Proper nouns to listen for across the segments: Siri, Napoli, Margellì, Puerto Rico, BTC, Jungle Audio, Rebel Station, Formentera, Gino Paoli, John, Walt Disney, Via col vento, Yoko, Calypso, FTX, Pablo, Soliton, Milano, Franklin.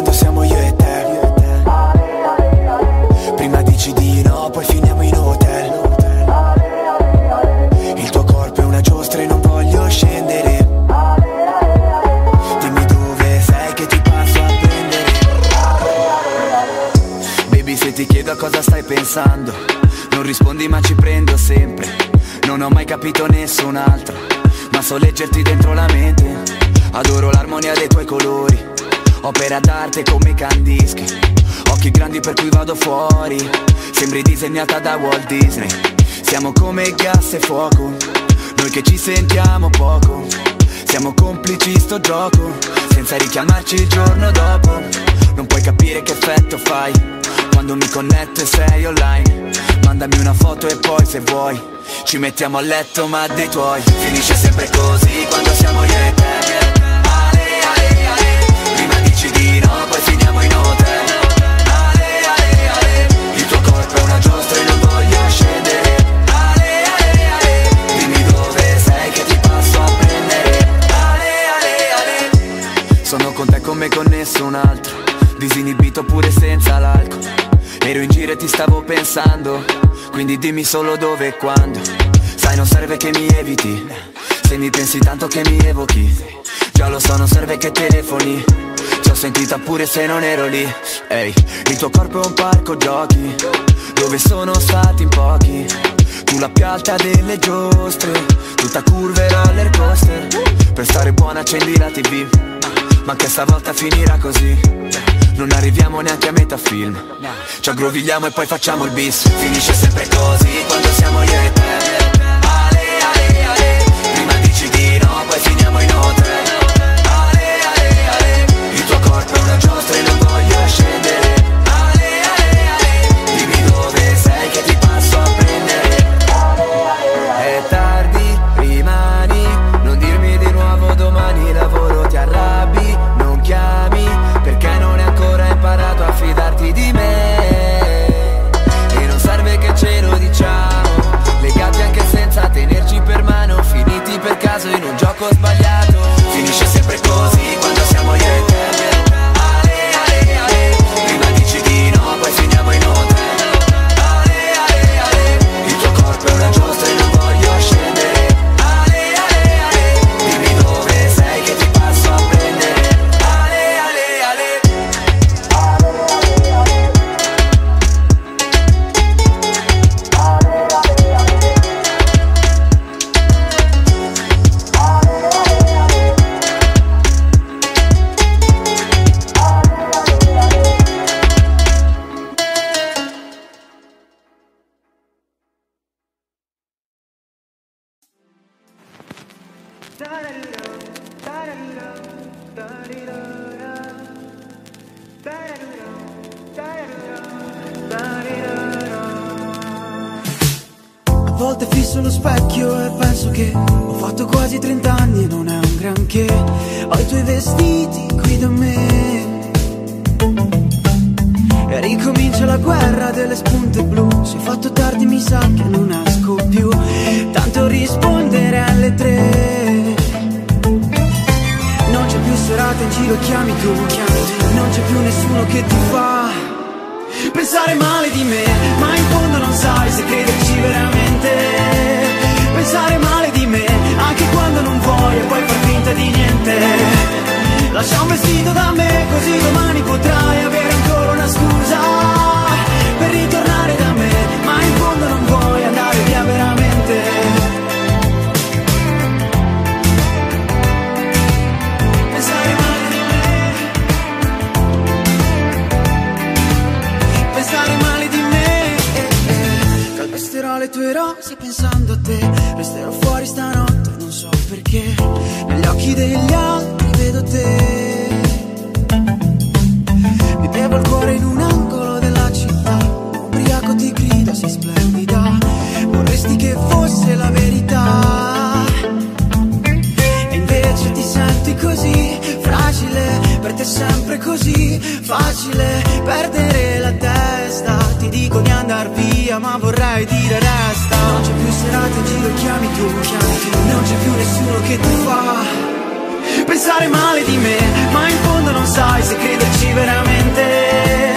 quando siamo io e te. Prima dici di no, poi finiamo in hotel. Il tuo corpo è una giostra e non voglio scendere. Dimmi dove sei che ti passo a prendere. Baby, se ti chiedo a cosa stai pensando, non rispondi ma ci prendo sempre. Non ho mai capito nessun altro, ma so leggerti dentro la mente. Adoro l'armonia dei tuoi colori, opera d'arte come candischi. Occhi grandi per cui vado fuori, sembri disegnata da Walt Disney. Siamo come gas e fuoco, noi che ci sentiamo poco. Siamo complici sto gioco, senza richiamarci il giorno dopo. Non puoi capire che effetto fai, quando mi connetto e sei online. Mandami una foto e poi se vuoi, ci mettiamo a letto ma dei tuoi. Finisce sempre così quando siamo io e te. Come con nessun altro, disinibito pure senza l'alcol. Ero in giro e ti stavo pensando, quindi dimmi solo dove e quando. Sai non serve che mi eviti, se mi pensi tanto che mi evochi. Già lo so non serve che telefoni, ci ho sentita pure se non ero lì. Ehi, il tuo corpo è un parco giochi, dove sono stati in pochi. Tu la più alta delle giostre, tutta curva e roller coaster. Per stare buona accendi la TV, ma che stavolta finirà così. Non arriviamo neanche a metà film, ci aggrovigliamo e poi facciamo il bis. Finisce sempre così quando siamo io e te. Ale, ale, ale, prima dici di no, poi finiamo in hotel. Ale, ale, ale, il tuo corpo è una giostra e non voglio scendere. Ale, ale, ale, dimmi dove sei che ti passo a prendere. È tardi, rimani, non dirmi di nuovo domani lavoro, ti arrabbi. Chiami, perché non hai ancora imparato a fidarti di me. E non serve che ce lo diciamo, legati anche senza tenerci per mano, finiti per caso in un gioco sbagliato. Finisce sempre così quando siamo io e te. Ale, ale, ale, prima dici di no, poi finiamo in hotel. Ale, ale, ale, il tuo corpo è una giostra e non voglio scendere. Ale, ale, ale, dimmi dove sei che ti passo a prendere. A volte fisso lo specchio e penso che ho fatto quasi 30 anni e non è un granché. Ho i tuoi vestiti qui da me e ricomincia la guerra delle spunte blu. Se ho fatto tardi mi sa che non esco più, tanto rispondere alle 3. Non c'è più serata in giro, chiami tu, non c'è più nessuno che ti fa pensare male di me, ma in fondo non sai se crederci veramente. Pensare male di me, anche quando non vuoi e poi far finta di niente. Lascia un vestito da me, così domani potrai avere ancora una scusa per ritornare da me, ma in fondo non vuoi andare via veramente. Le tue rose pensando a te, resterò fuori stanotte, non so perché. Negli occhi degli altri vedo te. Mi bevo il cuore in un angolo della città, ubriaco ti grido sei splendida, vorresti che fosse la verità. E invece ti senti così fragile, per te è sempre così facile perdere la testa. Ti dico di andar via ma vorrei dire resta. Non c'è più serata in giro, chiami tu, non c'è più nessuno che ti fa pensare male di me, ma in fondo non sai se crederci liberamente,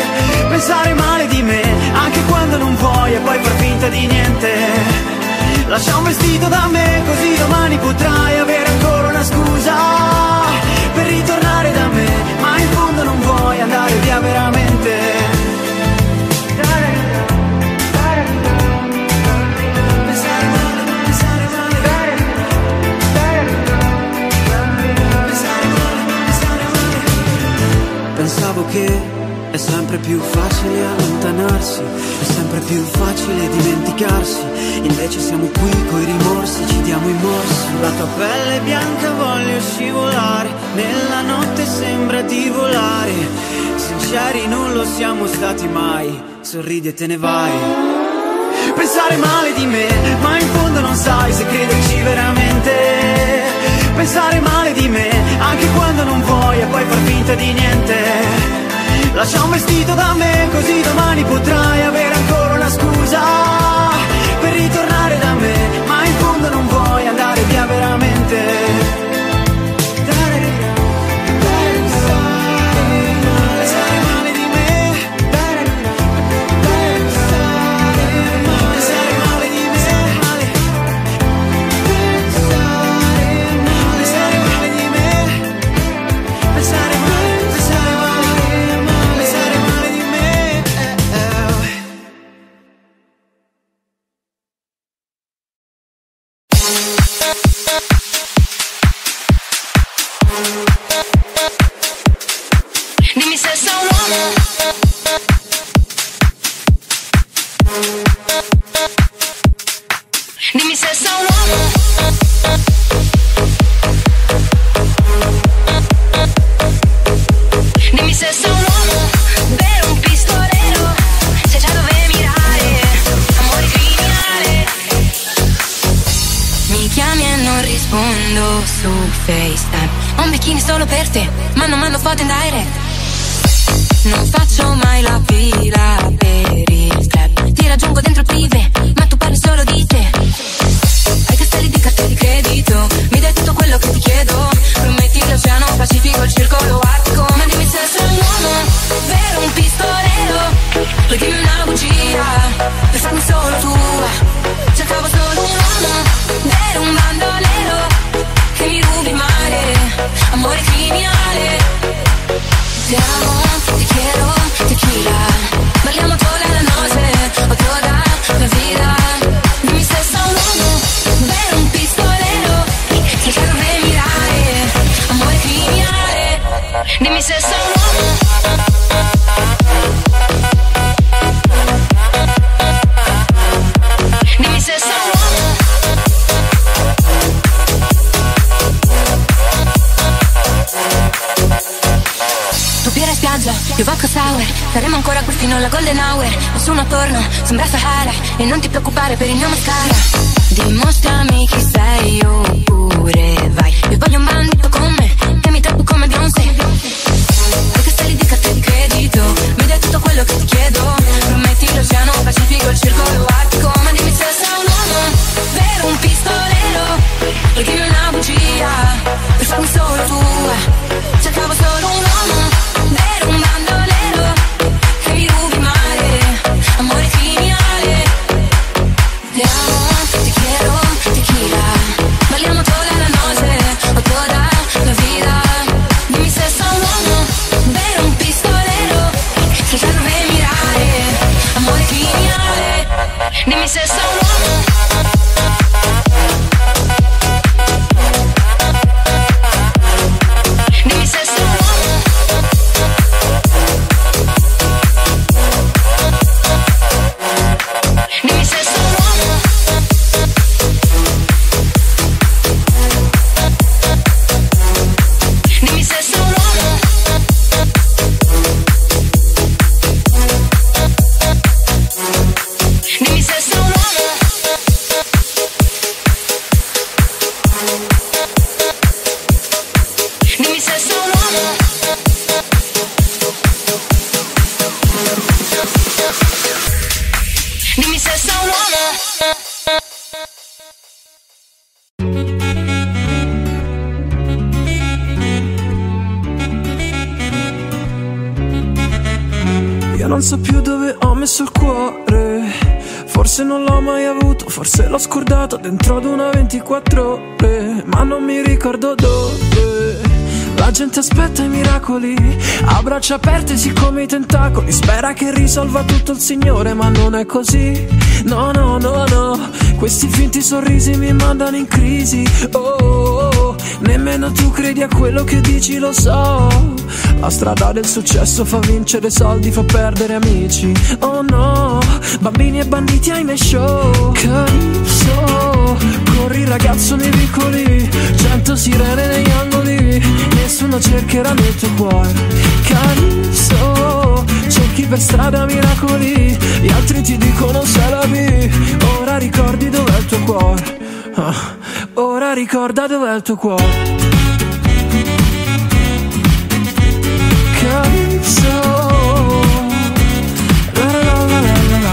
pensare male di me anche quando non vuoi e poi far finta di niente. Lascia un vestito da me così domani potrai avere ancora una scusa per ritornare da me, ma in fondo non vuoi andare via veramente. Pensavo che è sempre più facile allontanarsi, è sempre più facile dimenticarsi, invece siamo qui coi rimorsi, ci diamo i morsi. La tua pelle bianca voglio scivolare, nella notte sembra di volare, sinceri non lo siamo stati mai, sorridi e te ne vai. Pensare male di me, ma in fondo non sai se crederci veramente. Pensare male di me, anche quando non vuoi e poi far finta di niente. Lascia un vestito da me, così domani potrai avere ancora una scusa per ritornare da me, ma in fondo non vuoi andare via veramente. Ti quiero, tequila, balliamo toda la noche. non so più dove ho messo il cuore. Forse non l'ho mai avuto, forse l'ho scordato dentro ad una 24 ore. Ma non mi ricordo dove. La gente aspetta i miracoli a braccia aperte siccome i tentacoli. Spera che risolva tutto il Signore, ma non è così. No, no, no, no. Questi finti sorrisi mi mandano in crisi. Oh, oh, oh. Nemmeno tu credi a quello che dici, lo so. La strada del successo fa vincere soldi, fa perdere amici. Oh no, bambini e banditi ai miei show. Calypso, corri ragazzo nei vicoli, 100 sirene negli angoli, nessuno cercherà nel tuo cuore. Calypso, cerchi per strada miracoli, gli altri ti dicono salavi. Ora ricordi dov'è il tuo cuore. Ah, ora ricorda dov'è il tuo cuore. Calypso, la la la la la la.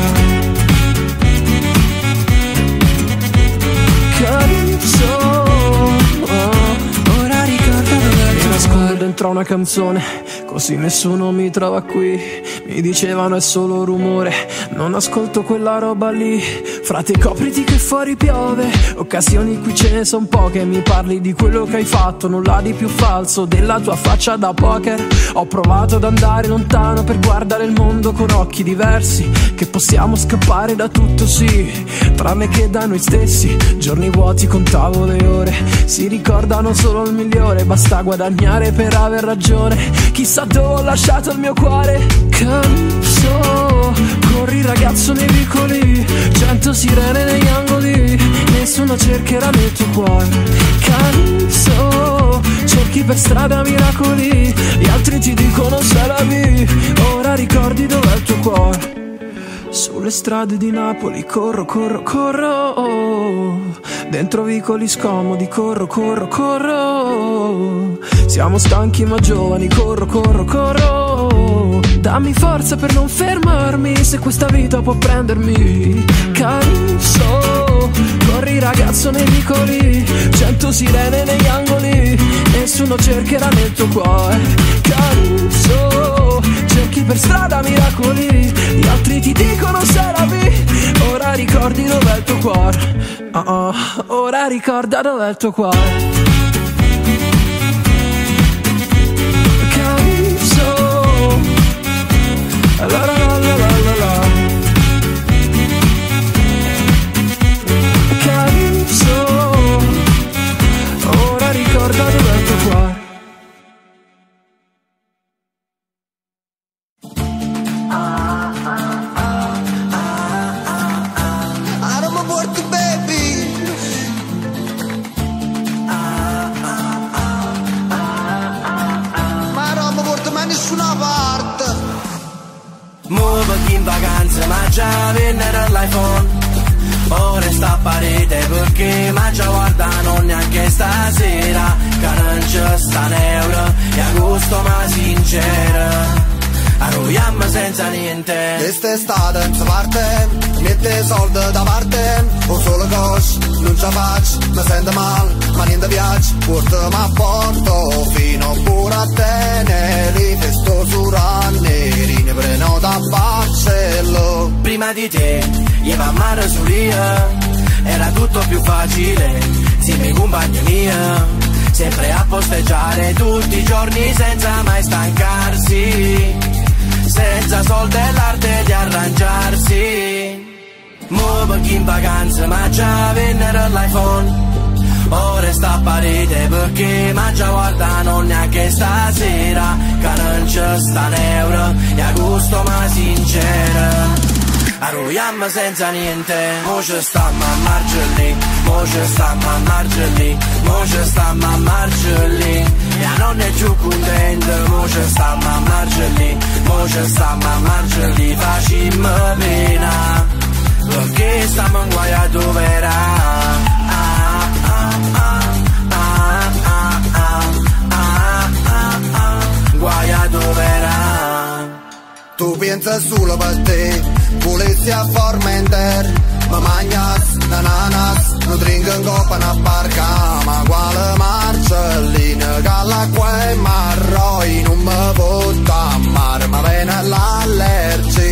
Calypso, oh, ora ricorda dov'è il tuo cuore. Scordo dentro una canzone, così nessuno mi trova qui. Mi dicevano è solo rumore, non ascolto quella roba lì. Frate copriti che fuori piove, occasioni qui ce ne son poche. Mi parli di quello che hai fatto, nulla di più falso della tua faccia da poker. Ho provato ad andare lontano per guardare il mondo con occhi diversi. Che possiamo scappare da tutto sì, tranne che da noi stessi. Giorni vuoti contavo le ore, si ricordano solo il migliore. Basta guadagnare per aver ragione, chissà dove ho lasciato il mio cuore. Calypso, corri ragazzo nei vicoli, 100 sirene negli angoli, nessuno cercherà nel tuo cuore. Calypso, cerchi per strada miracoli, gli altri ti dicono salavi. Ora ricordi dov'è il tuo cuore. Sulle strade di Napoli corro, corro, corro, dentro vicoli scomodi corro, corro, corro. Siamo stanchi ma giovani, corro, corro, corro. Dammi forza per non fermarmi, se questa vita può prendermi. Calypso, corri ragazzo nei vicoli, 100 sirene negli angoli, nessuno cercherà nel tuo cuore. Calypso, cerchi per strada miracoli, gli altri ti dicono salavi. Ora ricordi dov'è il tuo cuore. Oh, ora ricorda dov'è il tuo cuore. La la la la la la. Calypso, ora ricorda dov'è il tuo cuore. I'm a worthy baby. Ma non mi porto mai nessuna parte. Mo vado in vacanza ma già vennero l'iPhone. Ora sta a parete perché ma già guardano neanche stasera. Carancia sta neuro e a gusto ma sincera. Arruiamo senza niente. Quest'estate non si parte, mette soldi da parte. Un solo cosce, non ce la faccio, mi sento male, ma niente piace. Porto ma porto fino pure a tenere. Festo su ranneri, ne prendo da Barcello. Prima di te, io a mare su Ria, era tutto più facile, siamo in compagnia mia. Sempre a posteggiare tutti i giorni senza mai stancarsi. Senza soldi e l'arte di arrangiarsi. Mo perché in vacanza ma già vennero l'iPhone. Ora sta a parete perché ma già guardano neanche stasera. Carancia sta neuro e a gusto ma sincera. Arruiamo senza niente. Mo ci stammo a Margellì, mo ci stammo a Margellì, mo ci stammo a Margellì. Mia nonna è più contenta. Mo ci stammo a Margellì, mo ci stammo a Margellì. Facimmo pena perché stiamo in guai a dov'era. Guai a dov'era. Tu pensi solo per te, volessi a Formentera, ma mangias, nananas, non dringo in coppa una barca, ma quale Marcellina, calla qua e marroi, non mi vota a mare, ma viene l'allergia.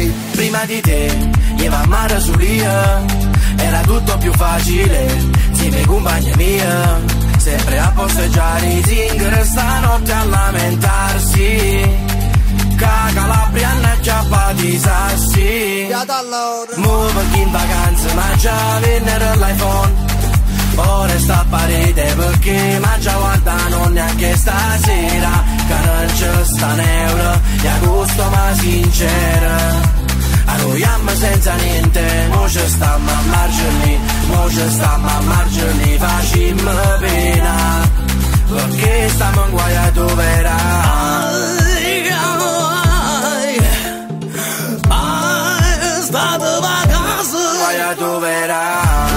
di te, llevarmi alla solia, era tutto più facile, ti mi compagna mia, sempre a posteggiare i zingari stanotte a lamentarsi, ca Calabria hanno già patisarsi, mo perché in vacanza ma già vennero l'iPhone, ora sta a parete perché ma già guardano neanche stasera, che non c'è sta neuro, e a gusto ma sincera. Annoiamo senza niente, mo ci stiamo a margini, mo ci stiamo a margini, facciamo pena, perché stiamo in guaia tu verrà. Stato vacanza, guaia tu verrà.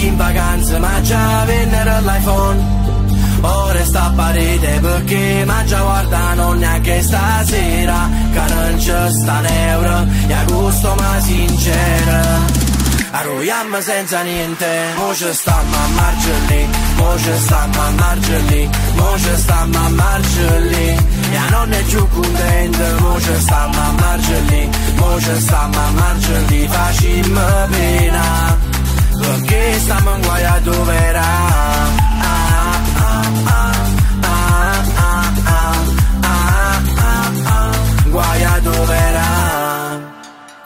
In vacanza ma già vennero l'iPhone, ora sta a parete perché ma già guardano neanche stasera, che non c'è sta neuro, e a gusto ma sincera. Arruiamo senza niente, mo ci stiamo a margini, mo ci stiamo a margini, mo ci stiamo a margini, mia nonna è più contenta, mo ci stiamo a margini, mo ci stiamo a margini, facciamo pena, perché stiamo in guaia dove era. Guaia dove era.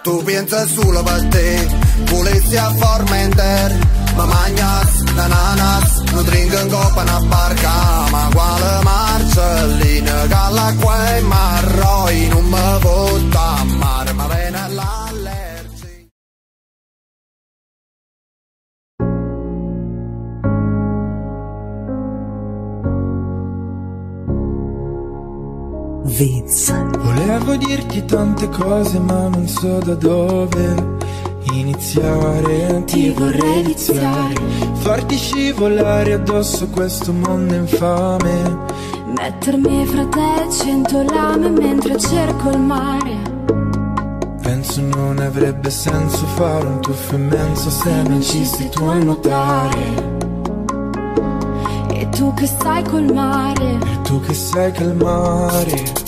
Tu pensi solo per te, volessi a Formentera, ma mangias, l'ananas, non dringo in coppa una barca, ma quale Marcellina, che all'acqua è marroi, non mi voto a mare, ma viene all'allergia. Vince. Volevo dirti tante cose ma non so da dove iniziare. Ti vorrei iniziare, farti scivolare addosso questo mondo infame, mettermi fra te 100 lame mentre cerco il mare. Penso non avrebbe senso fare un tuffo immenso se non ci sei tu a nuotare, e tu che stai col mare, e tu che sai calmare.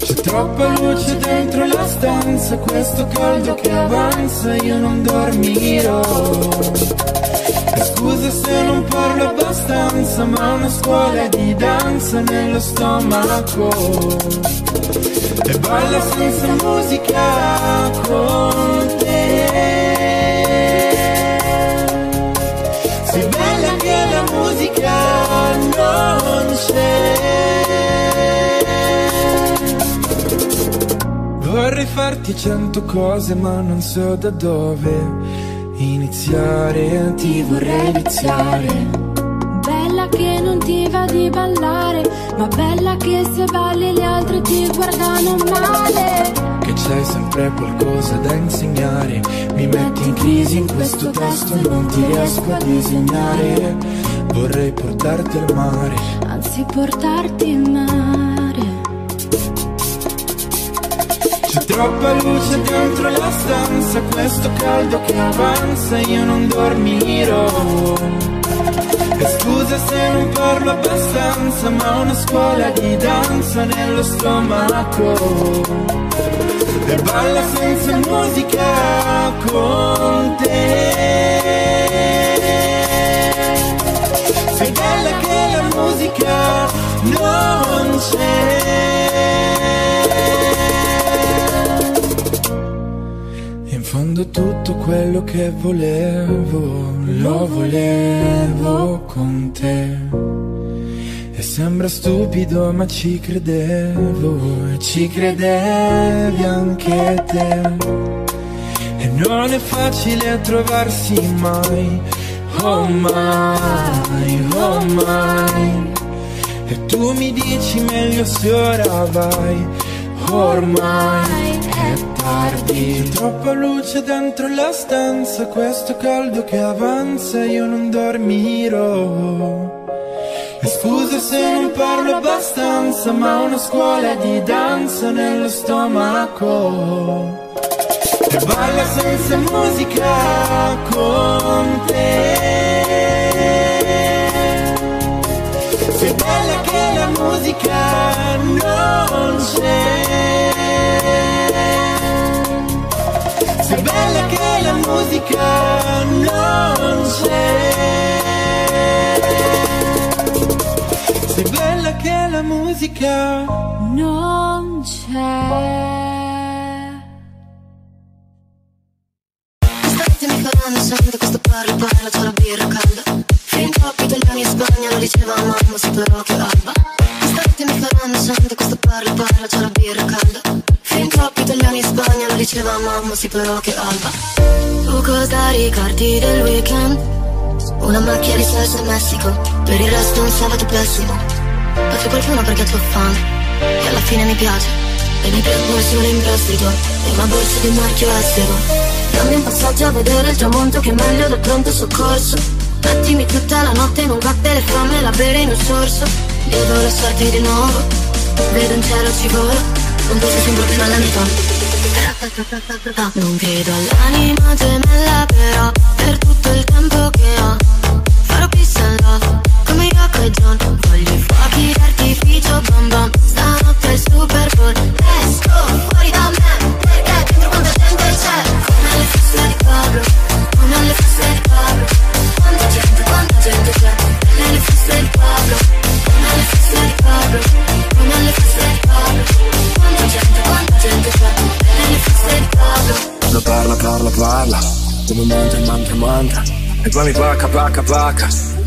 C'è troppa luce dentro la stanza, questo caldo che avanza, io non dormirò. Scusa se non parlo abbastanza, ma una scuola di danza nello stomaco, e balla senza musica con te. Sei bella che la musica non c'è. Vorrei farti 100 cose ma non so da dove iniziare. Ti vorrei viziare, bella che non ti va di ballare, ma bella che se balli gli altri ti guardano male, che c'è sempre qualcosa da insegnare. Mi metti in crisi in questo testo e non ti riesco a disegnare. Vorrei portarti al mare, anzi portarti in mare. C'è troppa luce dentro la stanza, questo caldo che avanza, io non dormirò. E scusa se non parlo abbastanza, ma una scuola di danza nello stomaco, e balla senza musica con te. Sei bella che la musica non c'è. In fondo tutto quello che volevo, lo volevo con te, e sembra stupido ma ci credevo, e ci credevi anche te. E non è facile trovarsi mai, oh mai, oh mai. E tu mi dici meglio se ora vai, ormai è tardi. C'è troppa luce dentro la stanza, questo caldo che avanza, io non dormirò. Scusa se non parlo abbastanza, ma una scuola di danza nello stomaco. E balla senza musica con te. Sei bella che la musica non c'è. Sei bella che la musica non c'è. Sei bella che la musica non c'è. Sento questo parlo, poi la tua birra calda. Fin troppi italiani in Spagna, lo diceva mamma sotto l'occhio alba. Quest'arte mi faranno, sento questo parlo, poi la tua birra calda. Fin troppi italiani in Spagna, lo diceva mamma sotto l'occhio alba. Tu cosa ricordi del weekend? Una macchia di salsa a Messico, per il resto un sabato pessimo. Bacio qualcuno perché ho fame, e alla fine mi piace. E mi prendo solo in prestito, e una borsa di marchio estero. Dammi un passaggio a vedere il tramonto che è meglio del pronto soccorso. Mettimi tutta la notte in un cappello e fammela bere in un sorso. Devo lasciarti di nuovo, vedo un cielo ci volo. Un po' si sembra più all'anima. Non credo all'anima gemella però, per tutto il tempo che ho farò peace and love, come Yoko e John. Voglio i fuochi d'artificio, bam bam, stanotte è il Super Bowl. Let's go, fuori da me, perché dentro quanta gente c'è. Come alle feste di Pablo, come alle feste di Pablo. Quanta gente c'è. Come alle feste di Pablo, come alle feste di Pablo. Come alle feste di Pablo. Quanta gente c'è. Come alle feste di Pablo. Lo parla, parla, parla, come mantra, mantra, mantra. E poi mi pacca, pacca, pacca,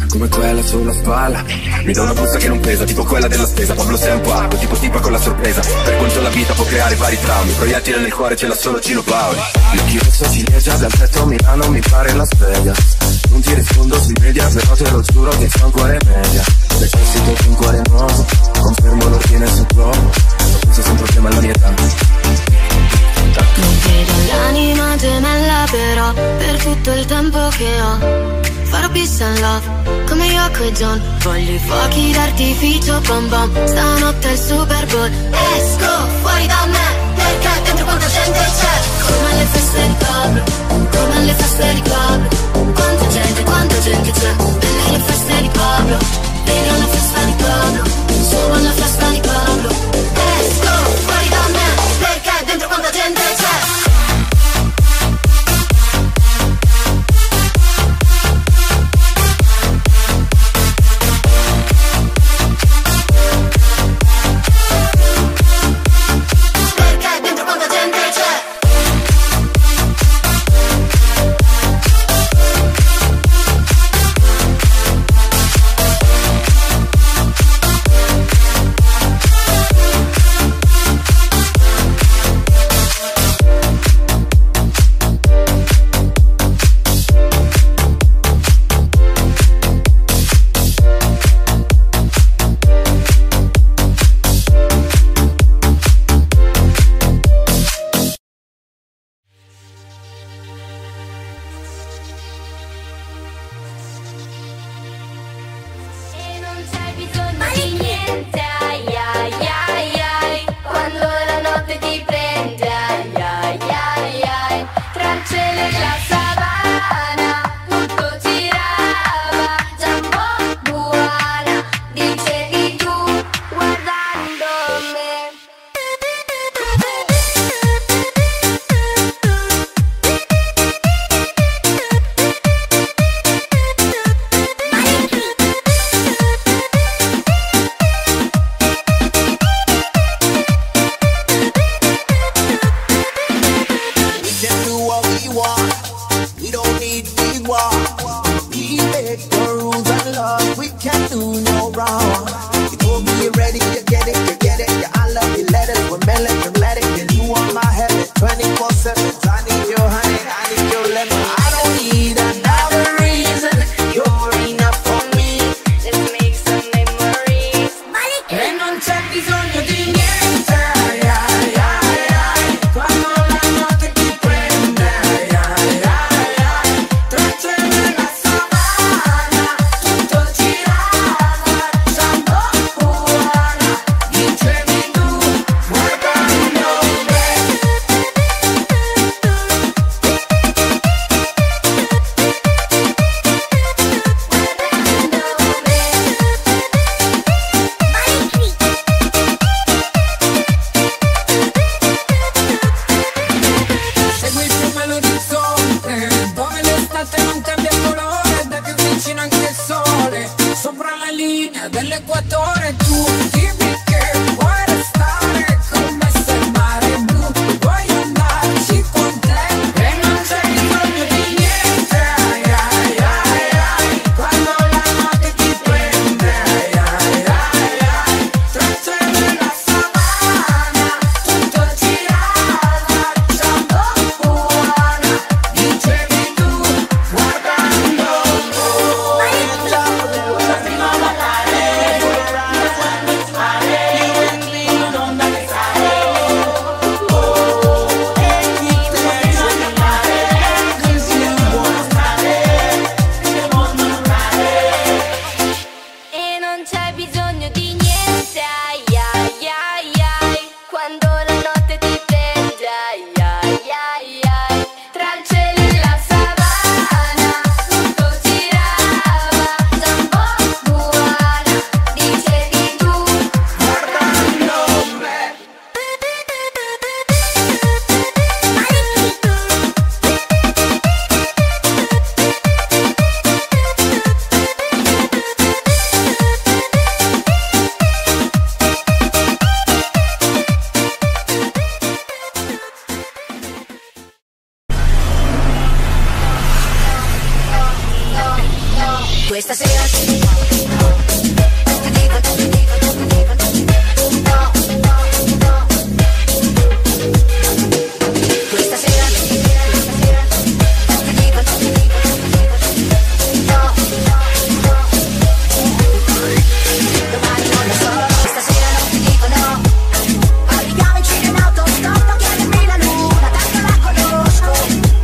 come quella sulla spalla. Mi dà una busta che non pesa, tipo quella della spesa. Pablo sei un pago, tipo tipa con la sorpresa. Per quanto la vita può creare vari traumi, proiettile nel cuore ce l'ha solo Gino Paoli. L'occhio rosso ciliegia dal tetto a Milano, mi pare la sveglia. Non ti rispondo sui media, però te lo giuro che c'è un cuore media. Necessito di un cuore nuovo, confermo l'ordine sul globo. Lo penso sempre prima alla mia età. Non vedo l'anima gemella però, per tutto il tempo che ho farò peace and love, come Yoko e John. Voglio i fuochi d'artificio, bom bom, stanotte è il Super Bowl. Esco fuori da me, perché dentro quanta gente c'è. Come alle feste di Pablo, come alle feste di Pablo. Quanta gente c'è. Vieni alle feste di Pablo, vieni alla festa di Pablo, solo alla festa di Pablo. Esco fuori da me, perché dentro quanta gente c'è. l'estate non cambia colore, da che vicino anche il sole, sopra la linea dell'equatore. Tu dimmi che vuoi restare con me se il mare è blu, voglio andarci con te e non c'è bisogno di niente. Ai ai ai ai, quando la notte ti prende, ai ai ai ai, traccia nella savana, tutto girava, ciao buona, dicevi tu, guardando la prima volare, quando ti pare, io entri in onda che sale, oh, e chi te bisogna andare, così non vuole stare, il mondo non male. E non c'è bisogno di niente, ai ai ai ai, quando la notte ti prende, ai ai ai ai, tra il cielo e la savana, tutto girava, da un po' buona, dicevi tu, guardando me. Questa sera ti dico, no. Questa sera ti dico, no. Domani non lo so, questa sera non ti dico no. Arriviamoci in autostop, chiedimi la luna, tanto la conosco.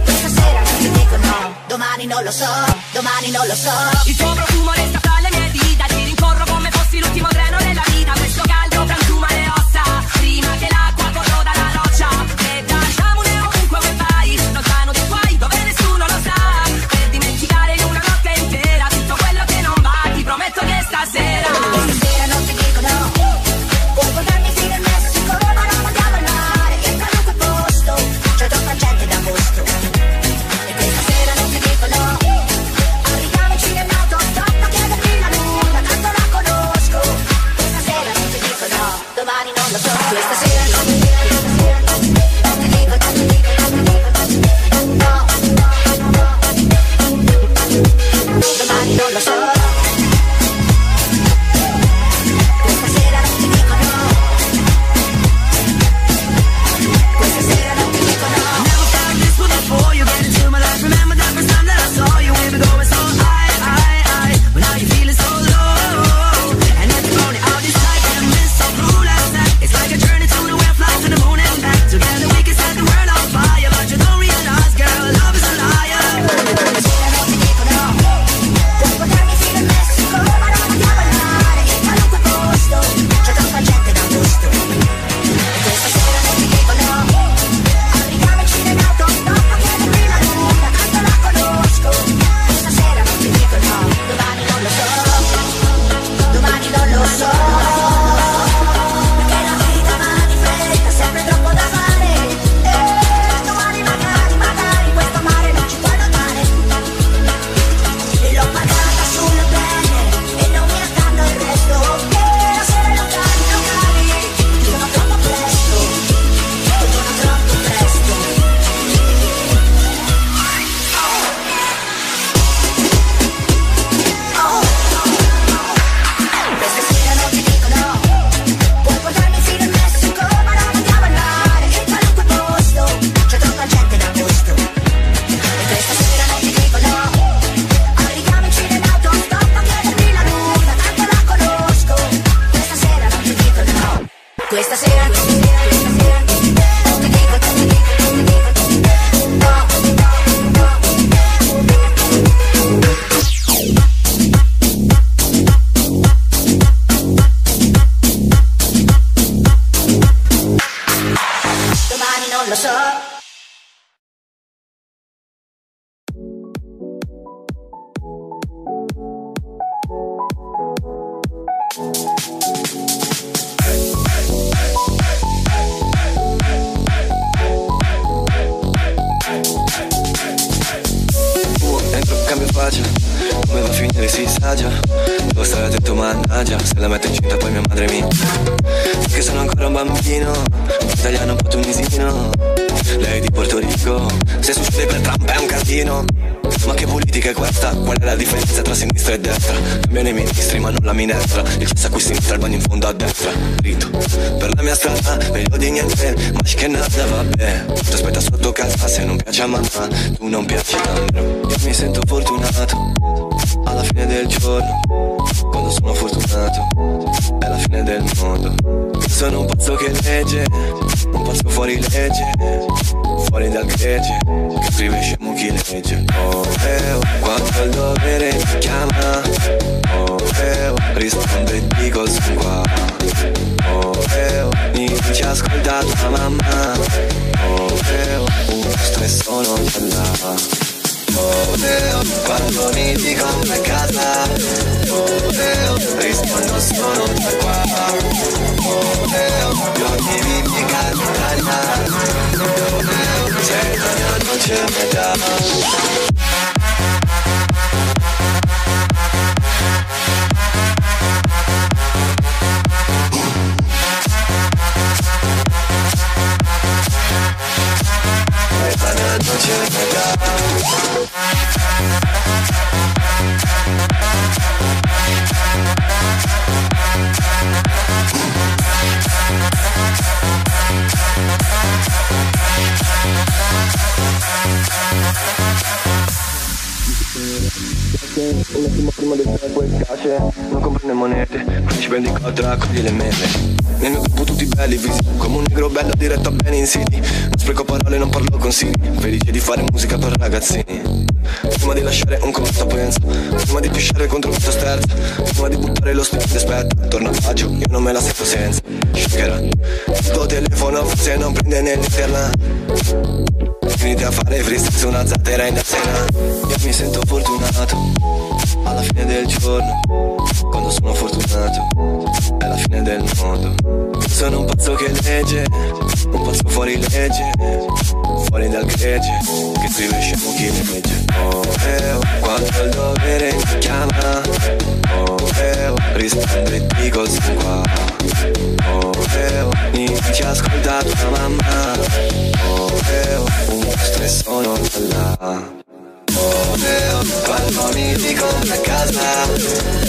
Questa sera non ti dico no, domani non lo so, domani non lo so. Il tuo profumo resta tra le mie dita, ti rincorro come fossi l'ultimo treno della vita. Questo caldo frantuma le ossa, prima che l'acqua corroda la roccia. E lasciamone ovunque vuoi vai, lontano dai guai dove nessuno lo sa, per dimenticare in una notte intera tutto quello che non va. Ti prometto che stasera, questa sera non ti dico no. Puoi portarmi fino in Messico, ma non andiamo al mare, in qualunque posto c'è troppa gente d'agosto. E questa sera non ti dico no. Arriviamoci in autostop, chiedimi Cambio pagina, come va a finire si sa già. Devo stare attento, mannaggia, se la metto incinta poi mia madre mi... Perché sono ancora un bambino, italiano un po' tunisino. Lei è di Puerto Rico, se succede per Trump è un casino. Ma che politica è questa? Qual è la differenza tra sinistra e destra? Cambiano i ministri ma non la minestra. Il cesso a cui sinistra, il bagno in fondo a destra. Rito, per la mia strada, meglio di niente. Ma che nada, vabbè. Ti aspetta sotto casa, se non piace a mamma tu non piaci a me. Io mi sento fortunato, alla fine del giorno. Quando sono fortunato è la fine del mondo. Sono un pazzo che legge, un pazzo fuori legge, fuori dal gregge, che scrive scemo chi legge. Oh, quando il dovere mi chiama, oh, rispondo e dico sono qua. Oh, mi dice ascolta tua mamma, oh, sto e sono già là. Oh, quando mi dico a casa, oh, rispondo sono già qua. Oh, gli occhi mi piccano dall'altro, oh, c'è la noce metà. Prima del tempo e cace, non compro le monete, qui ci prendi cotta, cogli le mele. Nel mio gruppo tutti belli, visi come un negro bello diretto a bene in city. Non spreco parole, non parlo con Siri, felice di fare musica per ragazzini. Prima di lasciare un conto penso, prima di pisciare contro questo sterzo, prima di buttare lo split aspetta, torno a faccio, io non me la sento senza. Sceglierà, il tuo telefono forse non prende nell'interna. Finite a fare freestyle su una zattera in da sera. Io mi sento fortunato, alla fine del giorno, quando sono fortunato, è la fine del mondo. Sono un pazzo che legge, un pazzo fuori legge, fuori dal gregge, che scrive scemo chi legge. Oh, quando il dovere mi chiama, oh, rispondo e dico sono qua. Oh, mi dice ascolta tua mamma, oh, un mostro e sono là. Quando mi dico a casa,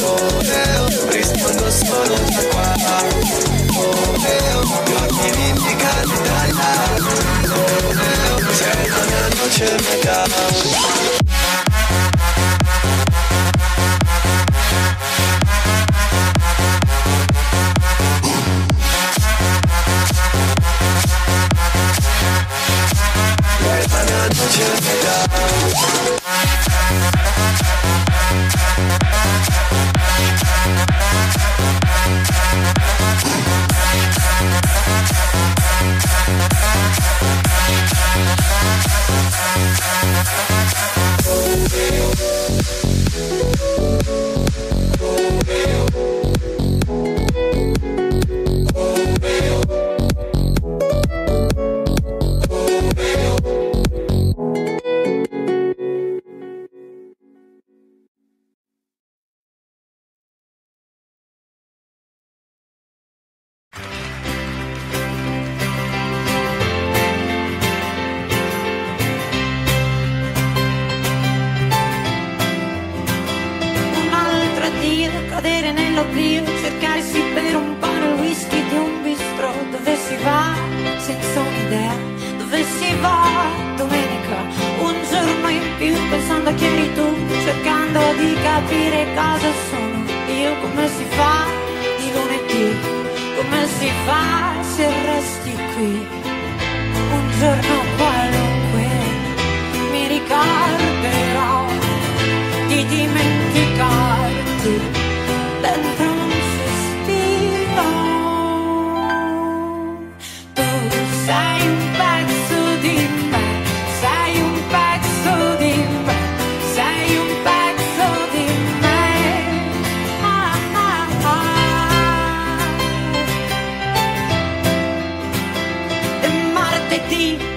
oh, rispondo sono da qua. Oh, gli occhi mi indicano dall'alto, oh, c'è una noce metà.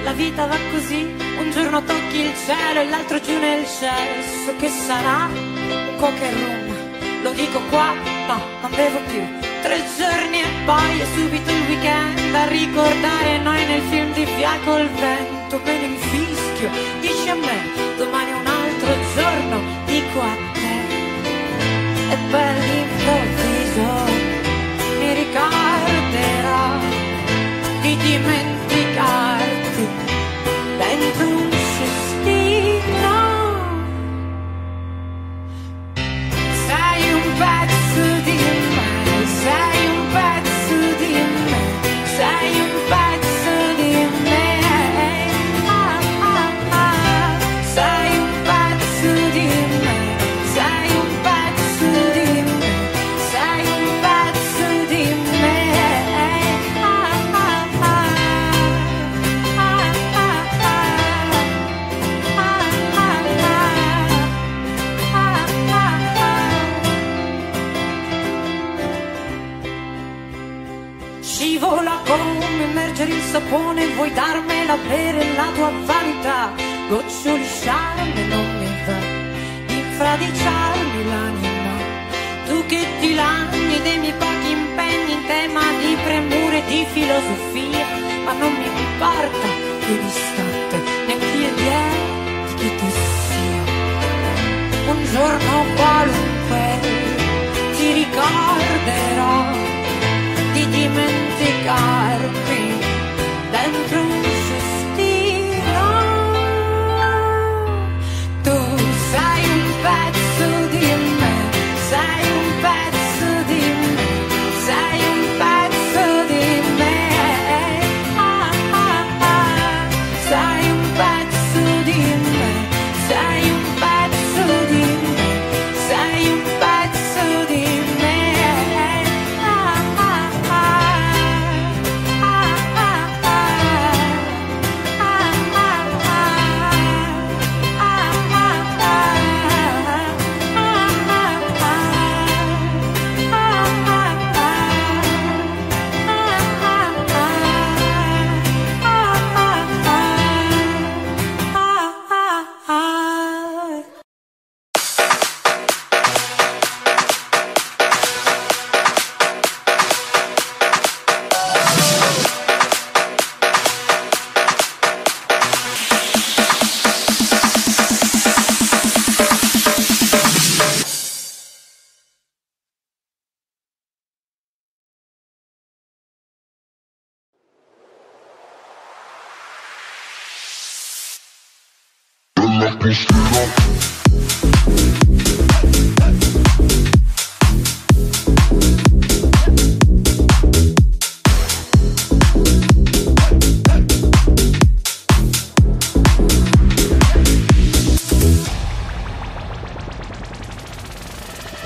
La successo che sarà coca e rum, lo dico qua, ma non bevo più. 3 giorni e poi è subito il weekend a ricordare noi nel film di Via col vento. Me ne infischio, dici a me, domani è un altro giorno, dico a te. E poi all'improvviso mi ricorderò di dimenticarti dentro un cestino. Sei un pezzo di me, sei un pezzo di me, sei un pezzo di me, ah, ah, ah. Sei un pezzo di me, sei un pezzo di me, sei un pezzo di me, ah, ah, ah, ah, ah, ah, ah, ah. Scivola come immergere il sapone, vuoi darmela bere la tua vanità, gocciolisciarmi non mi va, infradiciarmi l'anima, tu che ti lagni dei miei pochi impegni in tema di premure e di filosofia, ma non mi importa chi distante né chi è dietro chi tu sia, un giorno qualunque ti ricorderò di dimenticarti dentro un cestino. Tu sei un pezzo di me, sei un pezzo di me, sei un pezzo di me, ah, ah, ah. Sei un pezzo di me, sei un pezzo di me, sei un pezzo di me.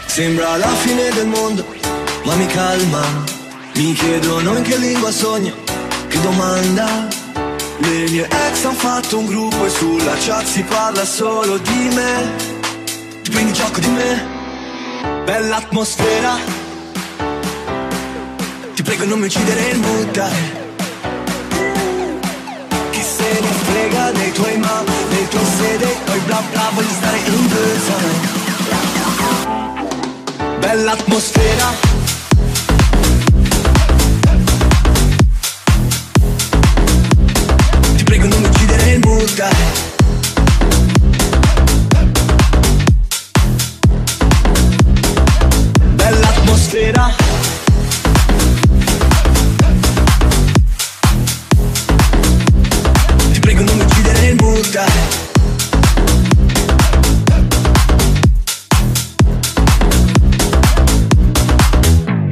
Sembra la fine del mondo, ma mi calma. Mi chiedono in che lingua sogno, che domanda. Le mie ex han fatto un gruppo e sulla chat si parla solo di me. Ti prendi gioco di me? Bella atmosfera, ti prego non mi uccidere il mood, dai. Chi se ne frega dei tuoi ma, dei tuoi sede, poi bla bla, voglio stare in blues. Bella atmosfera. Bella atmosfera, ti prego non mi uccidere il mood.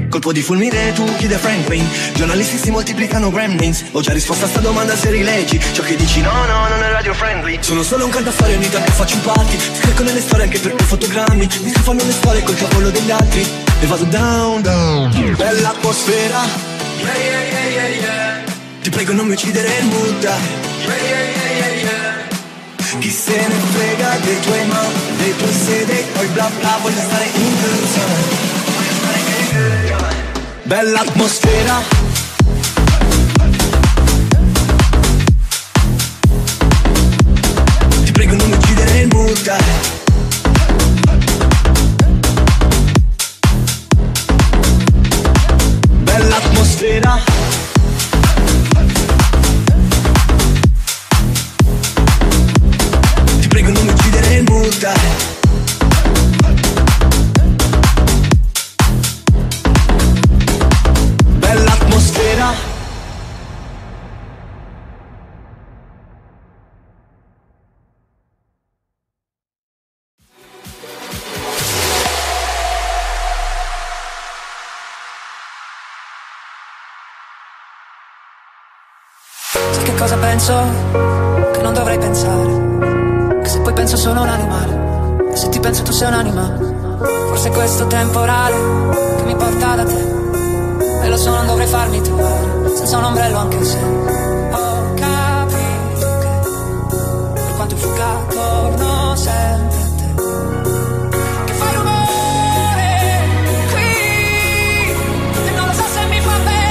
Colpo di fulmine, tu chiede Franklin. Giornalisti si moltiplicano gremlins. Ho già risposto a sta domanda se rileggi ciò che dici, no, no, non è radio friendly. Sono solo un cantastorie, ogni tanto faccio un party. Scrivo nelle storie anche per più fotogrammi. Mi fanno le storie col cavolo degli altri e vado down, down. Bella atmosfera, yeah, yeah, yeah, yeah, yeah. Ti prego non mi uccidere il mood, yeah, yeah, yeah, yeah, yeah. Chi se ne frega dei tuoi ma, dei tuoi sede, poi bla bla, voglio stare in tensione. Bella atmosfera, ti prego non uccidere il mood. cena. Ti prego non mi uccidere, butta. Cosa penso? Che non dovrei pensare. Che se poi penso sono un animale. E se ti penso tu sei un'anima. Forse è questo temporale che mi porta da te. E lo so, non dovrei farmi trovare senza un ombrello anche se ho capito che per quanto fuga torno sempre a te. Che fai rumore qui e non lo so se mi fa bene.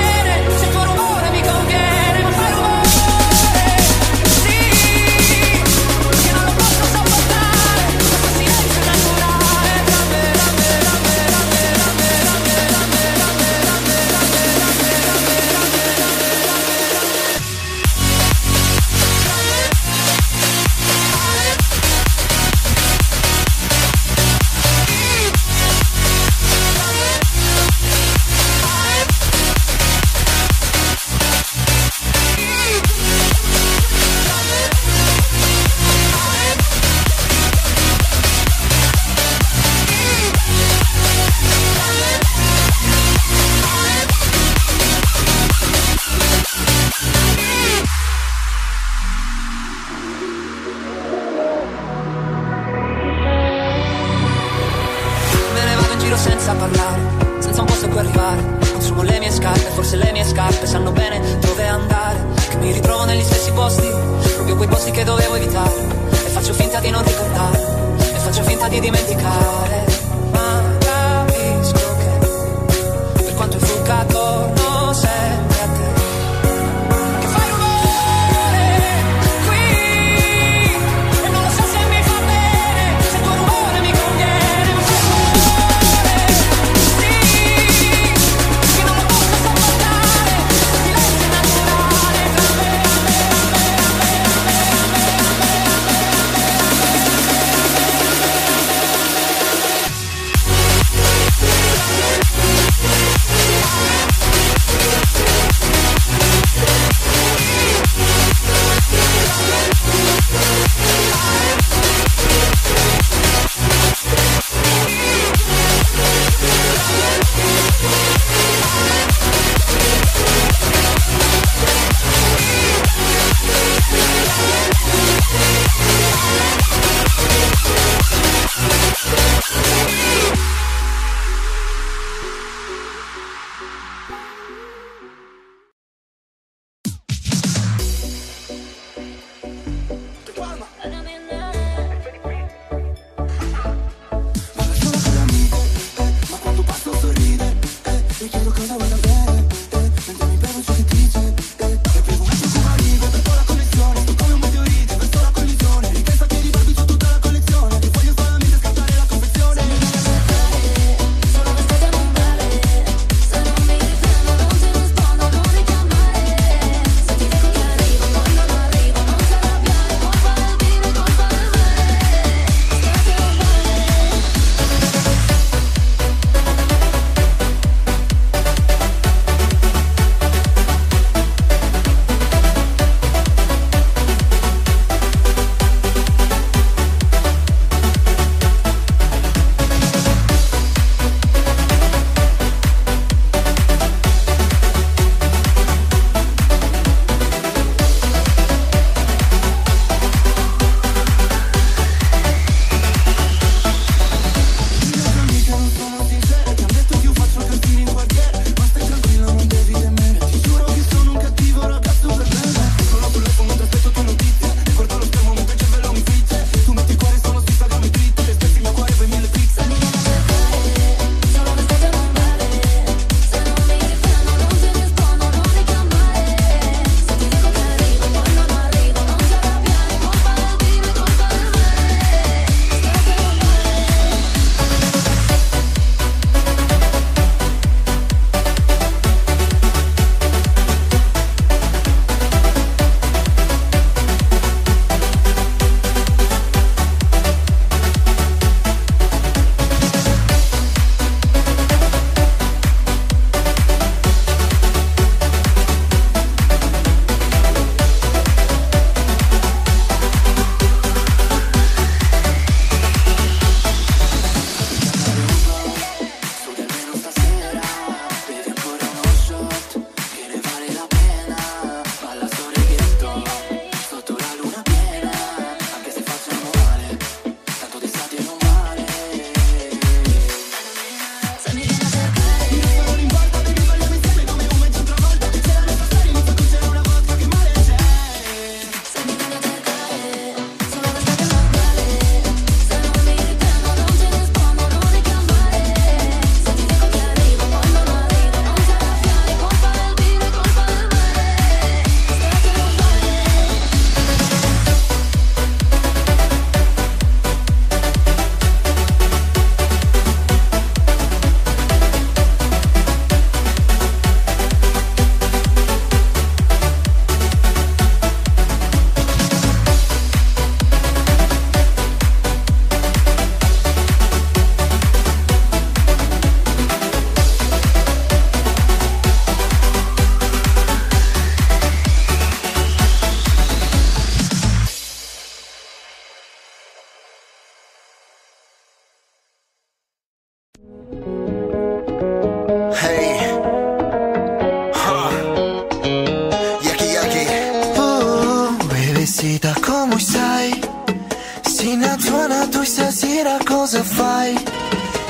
stasera cosa fai?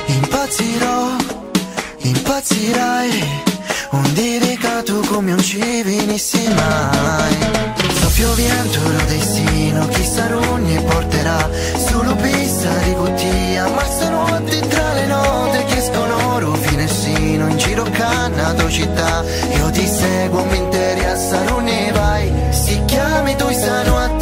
Impazzirò, impazzirai, un delicato come un ci venissi mai. Soffio viento, lo destino, chissà rogni porterà, solo pista di gottia, ma stanotte tra le note che escono rofinesino, in giro Canada città, io ti seguo mentre a Sarone vai, si chiami tu stanotte.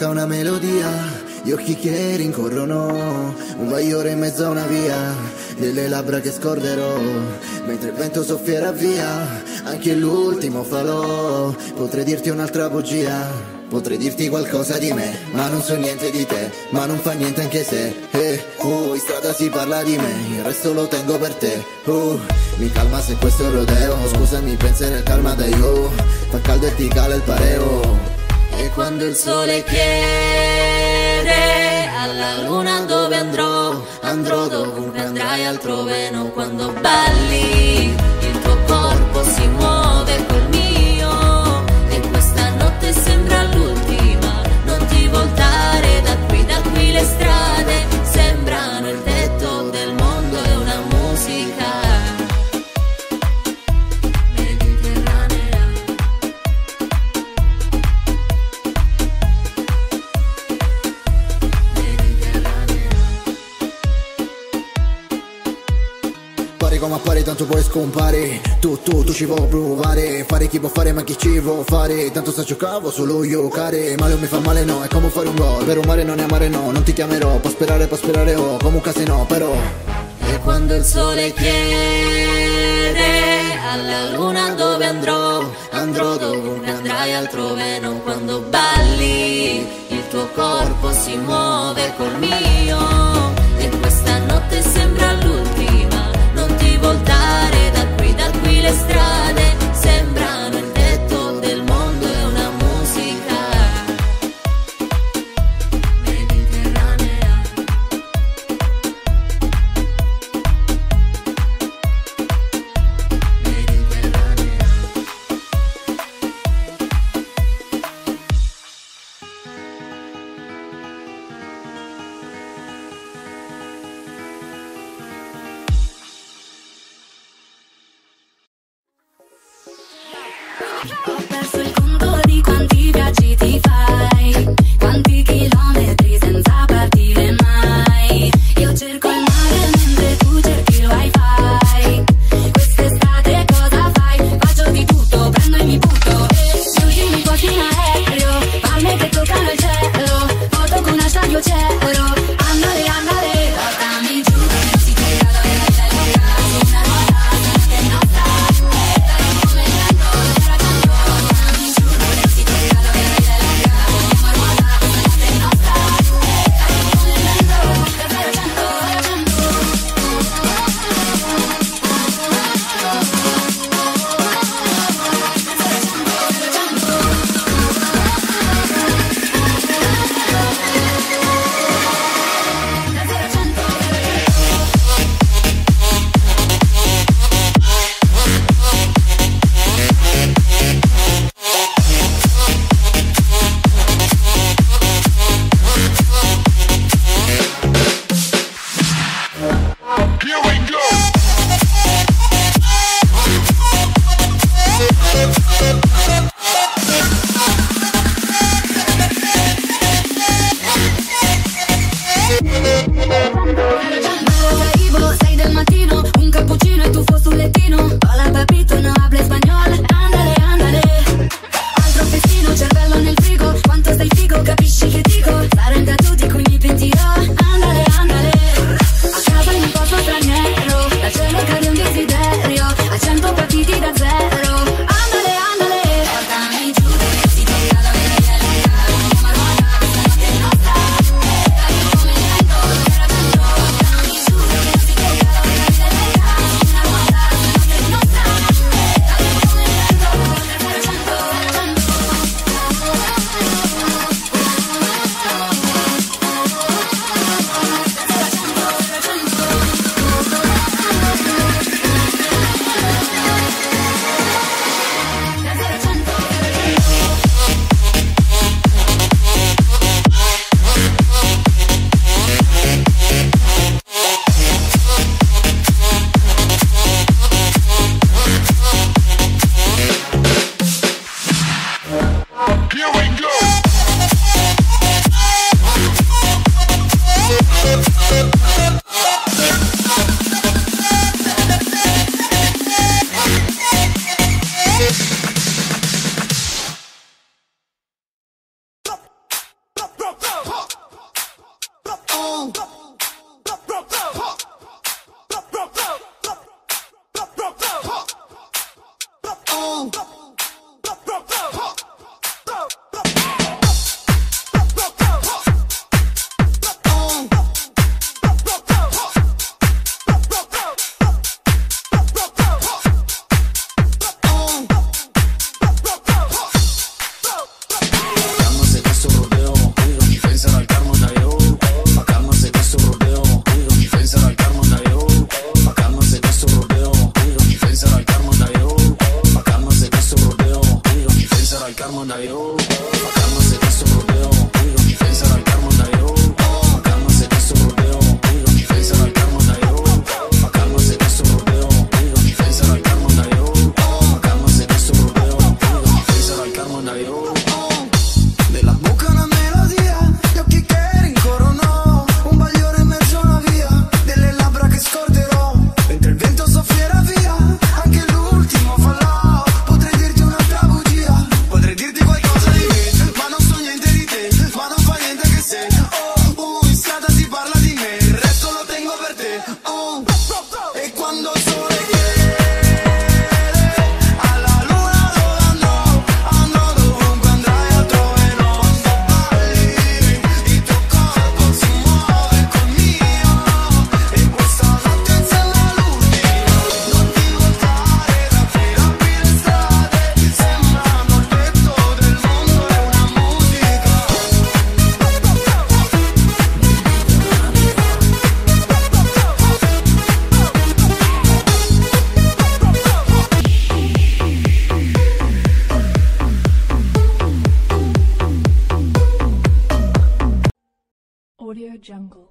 Una melodia, gli occhi che rincorrono, un bagliore in mezzo a una via, delle labbra che scorderò, mentre il vento soffierà via, anche l'ultimo falò, potrei dirti un'altra bugia, potrei dirti qualcosa di me, ma non so niente di te, ma non fa niente anche se, in strada si parla di me, il resto lo tengo per te, mi calma se questo è un rodeo, scusami pensa nel calma da io, fa caldo e ti cala il pareo. E quando il sole chiede alla luna dove andrò, andrò dovunque andrai altrove, non quando balli, il tuo corpo si muove col mio, e questa notte sembra l'ultima, non ti voltare da qui le strade, sembrano il tetto del mondo e una musica. Come appare tanto poi scompare, tu ci puoi provare, fare chi può fare ma chi ci può fare, tanto sta giocavo solo io care, male o mi fa male no, è come fare un gol, per umare non è amare no, non ti chiamerò, può sperare oh, comunque se no però. E quando il sole chiede alla luna dove andrò, andrò dovunque andrai altrove, non quando balli, il tuo corpo si muove col mio, e questa notte sembra l'ultima, voltare da qui le strade sembrano il tetto del mondo e una musica mediterranea. on. Jungle.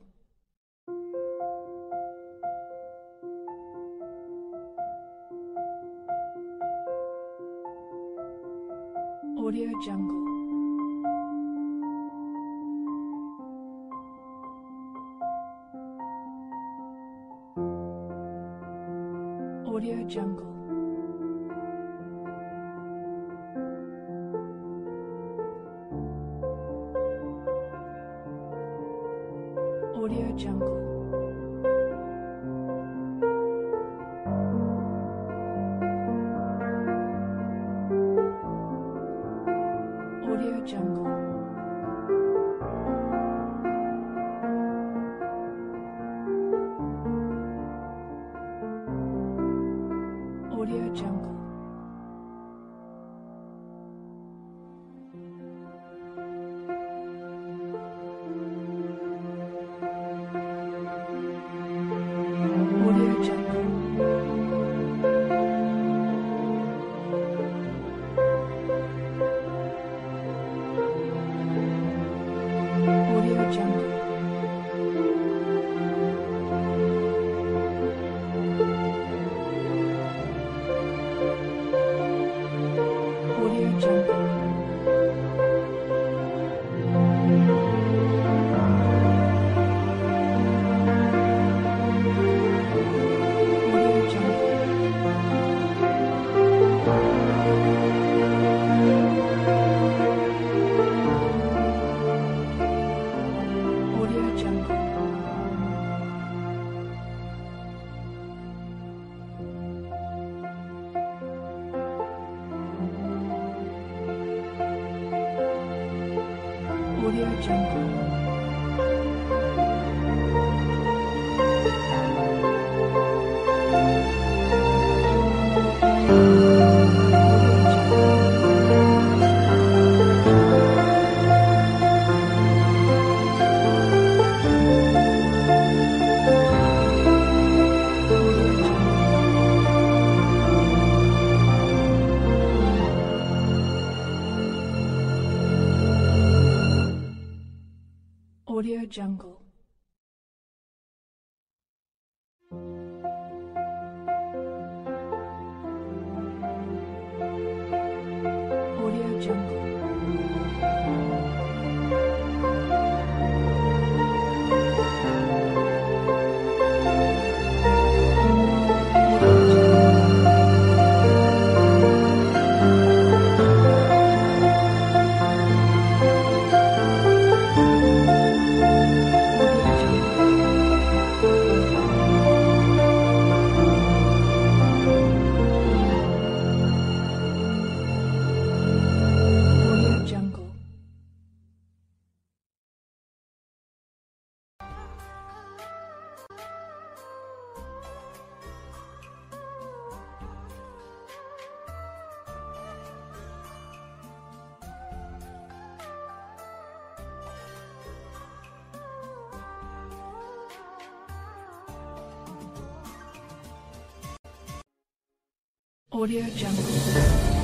Audio Jungle. Audio Jungle. Audio Jungle. Audio Jungle. Audio Jungle. Audio Jungle. Audio Jungle. Audio Jungle.